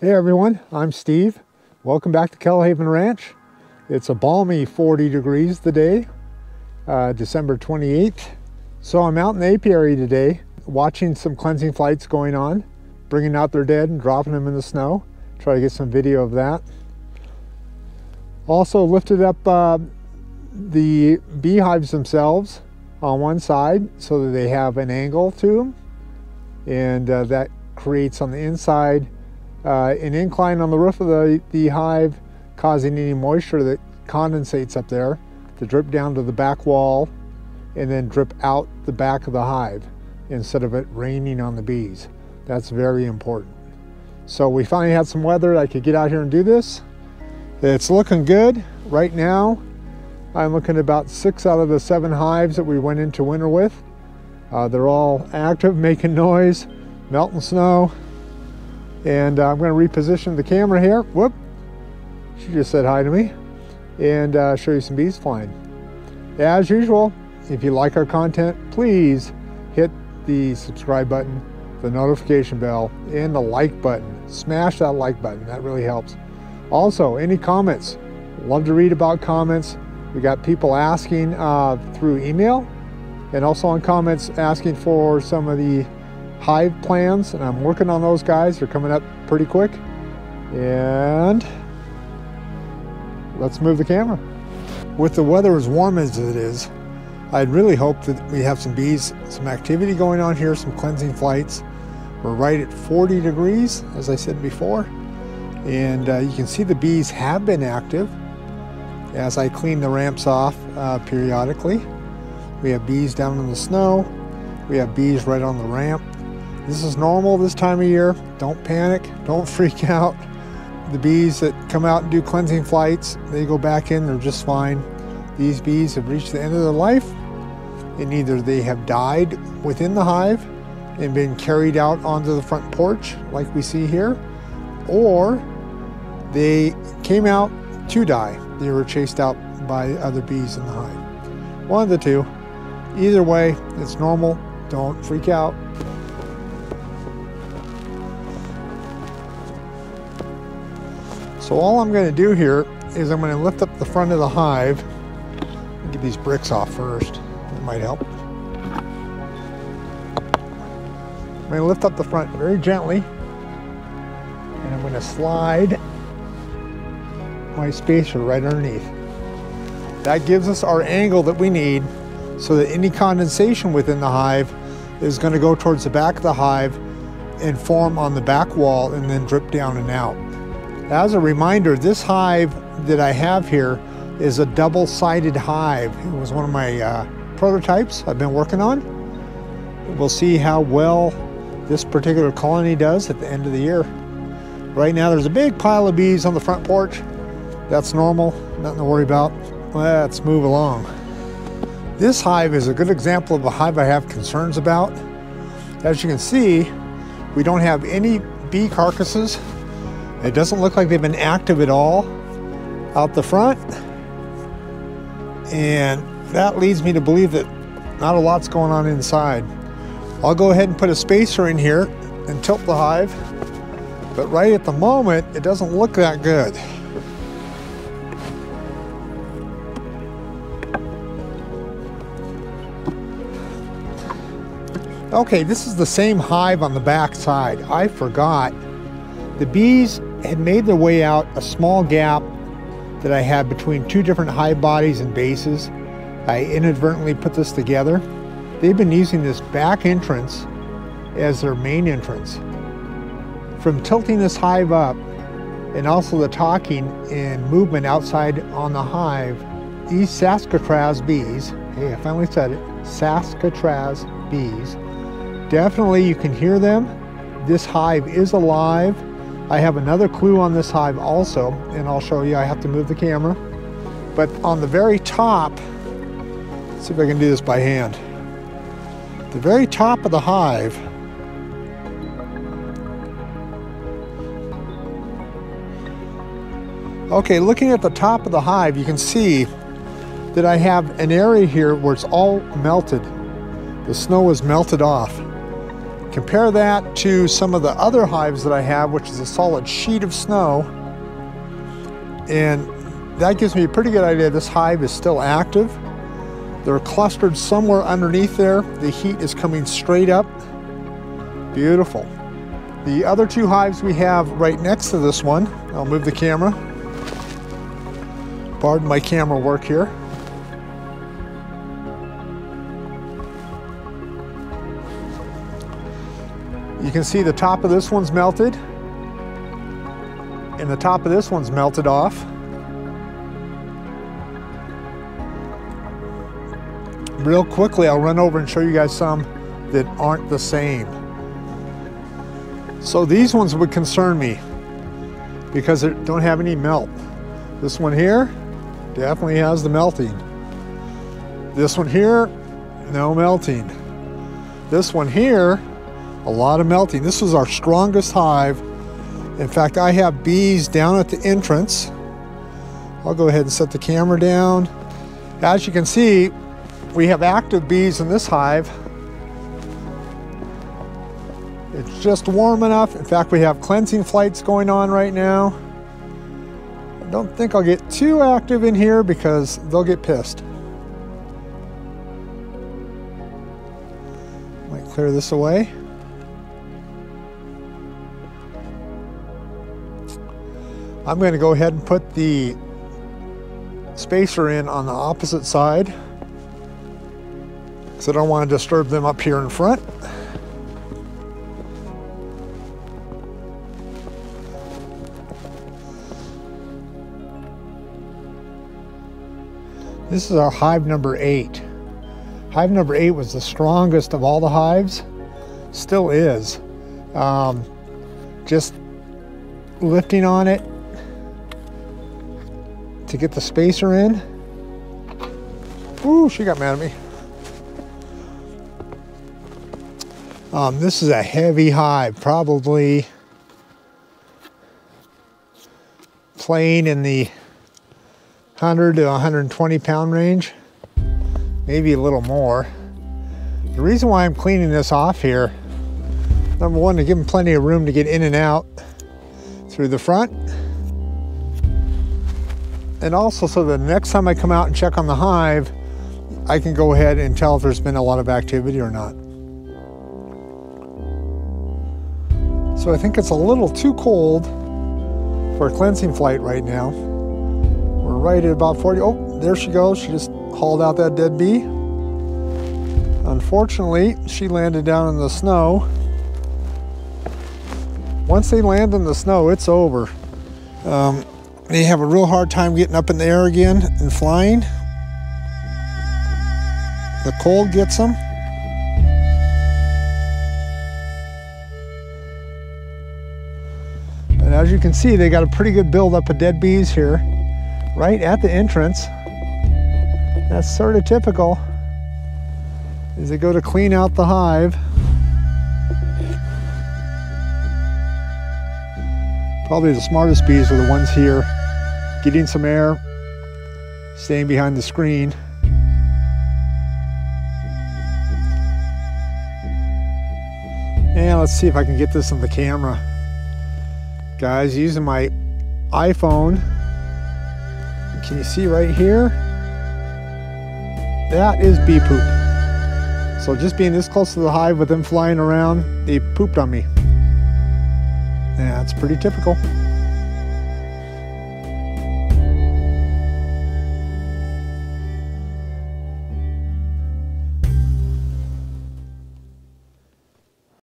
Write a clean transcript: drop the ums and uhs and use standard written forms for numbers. Hey everyone, I'm Steve. Welcome back to Kettle Haven Ranch. It's a balmy 40 degrees today, December 28th. So I'm out in the apiary today, watching some cleansing flights going on, bringing out their dead and dropping them in the snow. Try to get some video of that. Also lifted up the beehives themselves on one side so that they have an angle to them. And that creates on the inside an incline on the roof of the hive, causing any moisture that condensates up there to drip down to the back wall and then drip out the back of the hive instead of it raining on the bees. That's very important. So we finally had some weather that I could get out here and do this. It's looking good. Right now, I'm looking at about 6 out of the 7 hives that we went into winter with. They're all active, making noise, melting snow. And I'm going to reposition the camera here. Whoop, she just said hi to me. And show you some bees flying. As usual, if you like our content, please hit the subscribe button, the notification bell, and the like button. Smash that like button, that really helps. Also, any comments, love to read about comments. We got people asking through email and also on comments asking for some of the hive plans, and I'm working on those, guys. They're coming up pretty quick. And let's move the camera. With the weather as warm as it is, I'd really hope that we have some bees, some activity going on here, some cleansing flights. We're right at 40 degrees, as I said before. And you can see the bees have been active as I clean the ramps off periodically. We have bees down in the snow. We have bees right on the ramp. This is normal this time of year. Don't panic, don't freak out. The bees that come out and do cleansing flights, they go back in, they're just fine. These bees have reached the end of their life, and either they have died within the hive and been carried out onto the front porch, like we see here, or they came out to die. They were chased out by other bees in the hive. One of the two. Either way, it's normal. Don't freak out. So all I'm going to do here is I'm going to lift up the front of the hive. Get these bricks off first. That might help. I'm going to lift up the front very gently. And I'm going to slide my spacer right underneath. That gives us our angle that we need so that any condensation within the hive is going to go towards the back of the hive and form on the back wall and then drip down and out. As a reminder, this hive that I have here is a double-sided hive. It was one of my prototypes I've been working on. We'll see how well this particular colony does at the end of the year. Right now, there's a big pile of bees on the front porch. That's normal, nothing to worry about. Let's move along. This hive is a good example of a hive I have concerns about. As you can see, we don't have any bee carcasses. It doesn't look like they've been active at all out the front. And that leads me to believe that not a lot's going on inside. I'll go ahead and put a spacer in here and tilt the hive. But right at the moment, it doesn't look that good. Okay, this is the same hive on the back side. I forgot. The bees had made their way out a small gap that I had between 2 different hive bodies and bases. I inadvertently put this together. They've been using this back entrance as their main entrance. From tilting this hive up and also the talking and movement outside on the hive, these Saskatraz bees, hey, I finally said it, Saskatraz bees, definitely you can hear them. This hive is alive. I have another clue on this hive also, and I'll show you. I have to move the camera. But on the very top, let's see if I can do this by hand. The very top of the hive, okay, looking at the top of the hive, you can see that I have an area here where it's all melted. The snow is melted off. Compare that to some of the other hives that I have, which is a solid sheet of snow, and that gives me a pretty good idea this hive is still active. They're clustered somewhere underneath there. The heat is coming straight up. Beautiful. The other two hives we have right next to this one, I'll move the camera. Pardon my camera work here. You can see the top of this one's melted, and the top of this one's melted off. Real quickly, I'll run over and show you guys some that aren't the same. So these ones would concern me because they don't have any melt. This one here definitely has the melting. This one here, no melting. This one here, a lot of melting. This is our strongest hive. In fact, I have bees down at the entrance. I'll go ahead and set the camera down. As you can see, we have active bees in this hive. It's just warm enough. In fact, we have cleansing flights going on right now. I don't think I'll get too active in here because they'll get pissed. Might clear this away. I'm going to go ahead and put the spacer in on the opposite side, because I don't want to disturb them up here in front. This is our hive number 8. Hive number 8 was the strongest of all the hives, still is. Just lifting on it to get the spacer in. Ooh, she got mad at me. This is a heavy hive, probably playing in the 100 to 120 pound range, maybe a little more. The reason why I'm cleaning this off here, number one, to give them plenty of room to get in and out through the front, and also so the next time I come out and check on the hive, I can go ahead and tell if there's been a lot of activity or not. So I think it's a little too cold for a cleansing flight right now. We're right at about 40. Oh, there she goes. She just hauled out that dead bee. Unfortunately, she landed down in the snow. Once they land in the snow, it's over. They have a real hard time getting up in the air again and flying. The cold gets them. And as you can see, they got a pretty good buildup of dead bees here, right at the entrance. That's sort of typical as they go to clean out the hive. Probably the smartest bees are the ones here, getting some air, staying behind the screen. And let's see if I can get this on the camera. Guys, using my iPhone, can you see right here? That is bee poop. So just being this close to the hive with them flying around, they pooped on me. That's pretty typical.